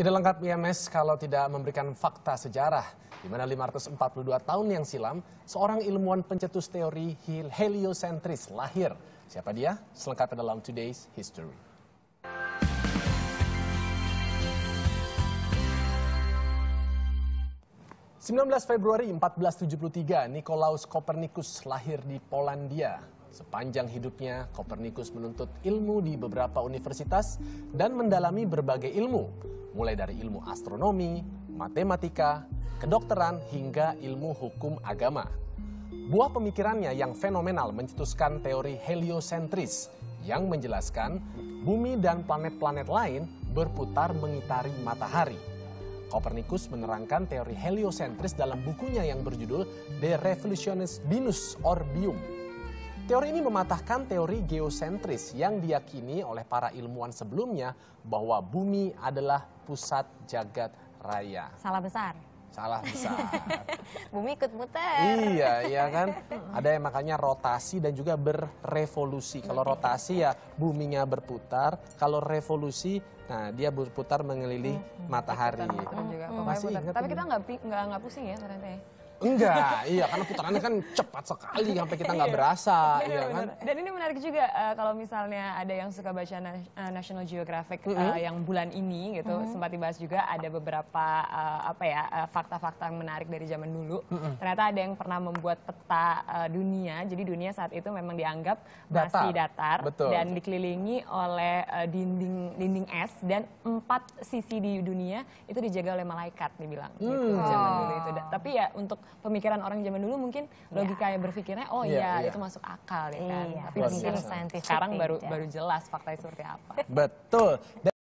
Tidak lengkap IMS kalau tidak memberikan fakta sejarah, di mana 542 tahun yang silam, seorang ilmuwan pencetus teori heliosentris lahir. Siapa dia? Selengkapnya dalam Today's History. Februari 19, 1473, Nicolaus Copernicus lahir di Polandia. Sepanjang hidupnya, Copernicus menuntut ilmu di beberapa universitas dan mendalami berbagai ilmu. Mulai dari ilmu astronomi, matematika, kedokteran, hingga ilmu hukum agama. Buah pemikirannya yang fenomenal mencetuskan teori heliosentris yang menjelaskan bumi dan planet-planet lain berputar mengitari matahari. Copernicus menerangkan teori heliosentris dalam bukunya yang berjudul De Revolutionibus Orbium. Teori ini mematahkan teori geosentris yang diyakini oleh para ilmuwan sebelumnya bahwa bumi adalah pusat jagat raya. Salah besar. Salah besar. Bumi ikut muter. Iya, iya kan. Ada yang makanya rotasi dan juga berevolusi. Kalau rotasi ya buminya berputar, kalau revolusi nah dia berputar mengelilingi matahari. Masih ingat. Tapi kita nggak pusing ya ternyata. Enggak, iya karena putarannya kan cepat sekali sampai kita nggak berasa. Bener, iya kan? Dan ini menarik juga kalau misalnya ada yang suka baca National Geographic yang bulan ini gitu, sempat dibahas juga ada beberapa fakta-fakta yang menarik dari zaman dulu. Ternyata ada yang pernah membuat peta dunia, jadi dunia saat itu memang dianggap masih datar. Betul. Dan dikelilingi oleh dinding es dan 4 sisi di dunia itu dijaga oleh malaikat dibilang gitu, zaman dulu itu. Tapi ya untuk pemikiran orang zaman dulu mungkin logikanya berpikirnya oh iya itu masuk akal ya kan. Tapi mungkin sekarang baru jelas fakta seperti apa. Betul.